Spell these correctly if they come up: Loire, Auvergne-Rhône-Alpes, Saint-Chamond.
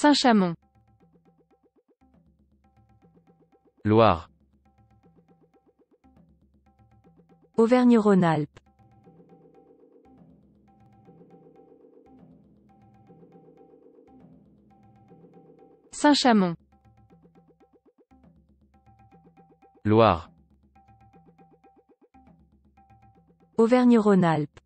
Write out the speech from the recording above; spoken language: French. Saint-Chamond. Loire. Auvergne-Rhône-Alpes. Saint-Chamond. Loire. Auvergne-Rhône-Alpes.